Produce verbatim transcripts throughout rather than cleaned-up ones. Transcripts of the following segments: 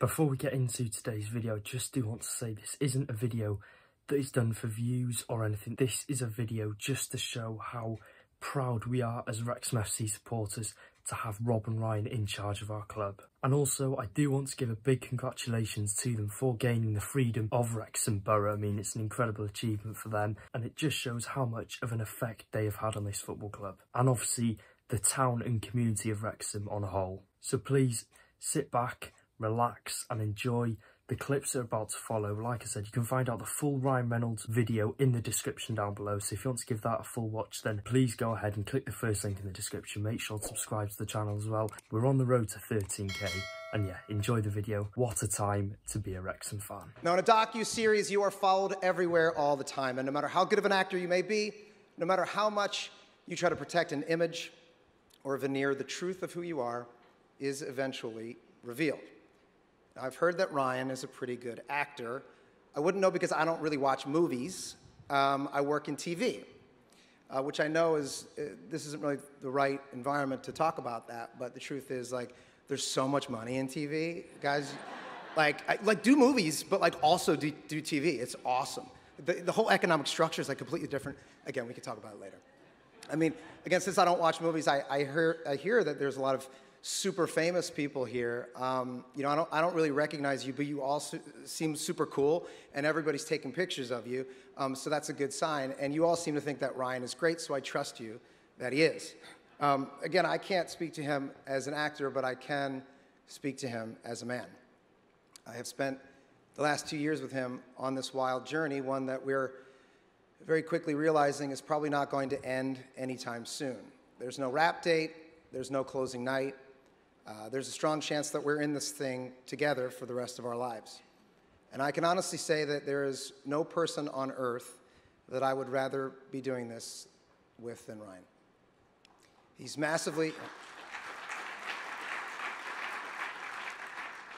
Before we get into today's video, I just do want to say this isn't a video that is done for views or anything. This is a video just to show how proud we are as Wrexham F C supporters to have Rob and Ryan in charge of our club. And also, I do want to give a big congratulations to them for gaining the freedom of Wrexham Borough. I mean, it's an incredible achievement for them, and it just shows how much of an effect they have had on this football club, and obviously the town and community of Wrexham on a whole. So please sit back, relax and enjoy the clips that are about to follow. Like I said, you can find out the full Ryan Reynolds video in the description down below, so if you want to give that a full watch, then please go ahead and click the first link in the description. Make sure to subscribe to the channel as well. We're on the road to thirteen K, and yeah, enjoy the video. What a time to be a Wrexham fan. Now, in a docu-series, you are followed everywhere all the time, and no matter how good of an actor you may be, no matter how much you try to protect an image or a veneer, the truth of who you are is eventually revealed. I've heard that Ryan is a pretty good actor. I wouldn't know because I don't really watch movies. Um, I work in T V, uh, which I know is, uh, this isn't really the right environment to talk about that, but the truth is, like, there's so much money in T V. Guys, like, I, like do movies, but like also do, do T V. It's awesome. The, the whole economic structure is like completely different. Again, we can talk about it later. I mean, again, since I don't watch movies, I, I, hear, I hear that there's a lot of super famous people here. Um, you know, I don't, I don't really recognize you, but you all su seem super cool, and everybody's taking pictures of you, um, so that's a good sign. And you all seem to think that Ryan is great, so I trust you that he is. Um, again, I can't speak to him as an actor, but I can speak to him as a man. I have spent the last two years with him on this wild journey, one that we're very quickly realizing is probably not going to end anytime soon. There's no wrap date, there's no closing night. Uh, there's a strong chance that we're in this thing together for the rest of our lives. And I can honestly say that there is no person on earth that I would rather be doing this with than Ryan. He's massively,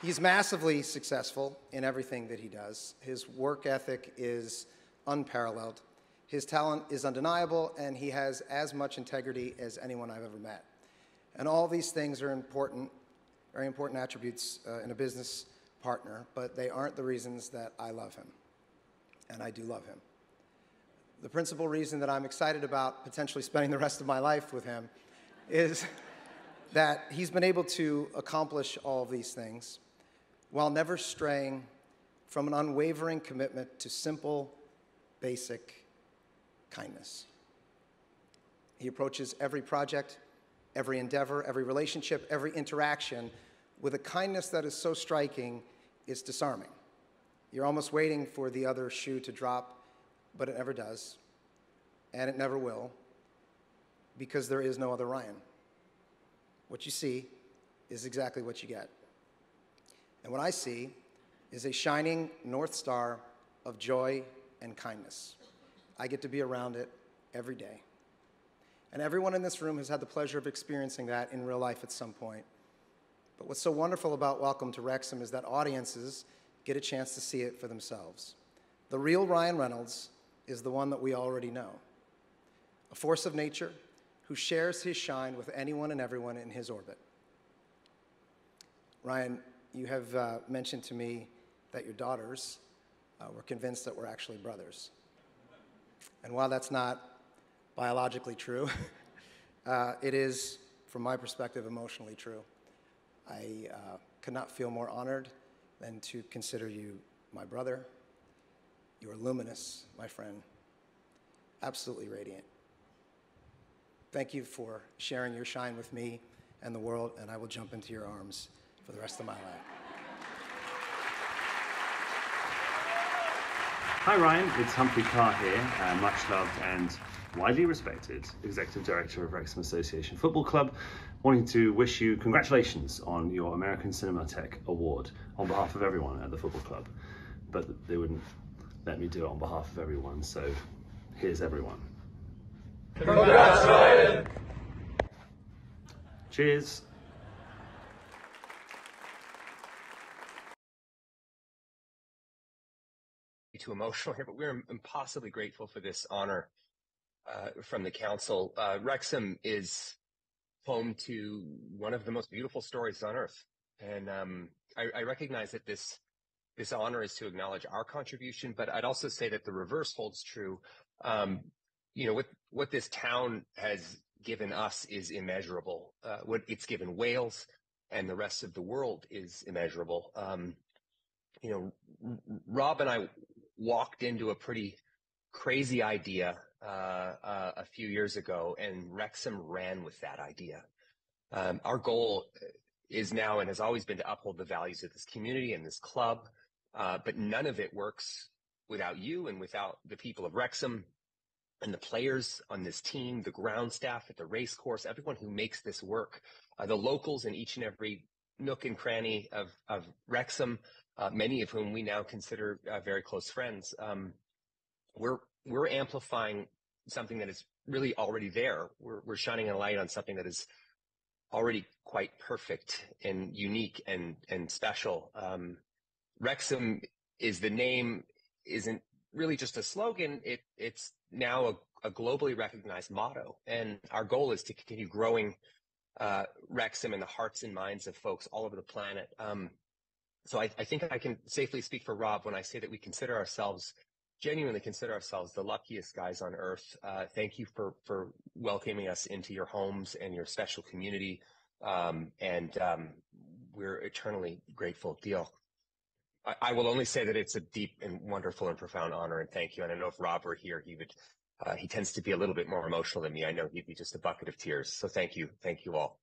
he's massively successful in everything that he does. His work ethic is unparalleled. His talent is undeniable, and he has as much integrity as anyone I've ever met. And all these things are important, very important attributes uh, in a business partner, but they aren't the reasons that I love him. And I do love him. The principal reason that I'm excited about potentially spending the rest of my life with him is that he's been able to accomplish all of these things while never straying from an unwavering commitment to simple, basic kindness. He approaches every project, every endeavor, every relationship, every interaction with a kindness that is so striking, it's disarming. You're almost waiting for the other shoe to drop, but it never does, and it never will, because there is no other Ryan. What you see is exactly what you get. And what I see is a shining North Star of joy and kindness. I get to be around it every day. And everyone in this room has had the pleasure of experiencing that in real life at some point. But what's so wonderful about Welcome to Wrexham is that audiences get a chance to see it for themselves. The real Ryan Reynolds is the one that we already know. A force of nature who shares his shine with anyone and everyone in his orbit. Ryan, you have uh, mentioned to me that your daughters uh, were convinced that we're actually brothers. And while that's not biologically true, uh, it is, from my perspective, emotionally true. I uh, could not feel more honored than to consider you my brother. You are luminous, my friend, absolutely radiant. Thank you for sharing your shine with me and the world, and I will jump into your arms for the rest of my life. Hi Ryan, it's Humphrey Carr here, uh, much loved and widely respected Executive Director of Wrexham Association Football Club, wanting to wish you congratulations on your American Cinema Tech Award on behalf of everyone at the football club. But they wouldn't let me do it on behalf of everyone, so here's everyone. Congrats, Ryan! Cheers. Too emotional here, but we're impossibly grateful for this honor uh, from the council. Uh, Wrexham is home to one of the most beautiful stories on earth, and um, I, I recognize that this this honor is to acknowledge our contribution, but I'd also say that the reverse holds true. Um, you know, what what this town has given us is immeasurable. Uh, what it's given Wales and the rest of the world is immeasurable. Um, you know, Rob and I walked into a pretty crazy idea uh, uh, a few years ago, and Wrexham ran with that idea. Um, our goal is now and has always been to uphold the values of this community and this club, uh, but none of it works without you and without the people of Wrexham and the players on this team, the ground staff at the racecourse, everyone who makes this work, uh, the locals in each and every nook and cranny of, of Wrexham, uh, many of whom we now consider uh, very close friends. Um, we're we're amplifying something that is really already there. We're, we're shining a light on something that is already quite perfect and unique and and special. Um, Wrexham is the name, isn't really just a slogan. It it's now a, a globally recognized motto, and our goal is to continue growing uh, Wrexham in the hearts and minds of folks all over the planet. Um, so I, I think I can safely speak for Rob when I say that we consider ourselves, genuinely consider ourselves, the luckiest guys on earth. Uh, thank you for for welcoming us into your homes and your special community, um, and um, we're eternally grateful. Deal. I, I will only say that it's a deep and wonderful and profound honor, and thank you. And I know if Rob were here, he would. Uh, he tends to be a little bit more emotional than me. I know he'd be just a bucket of tears. So thank you, thank you all.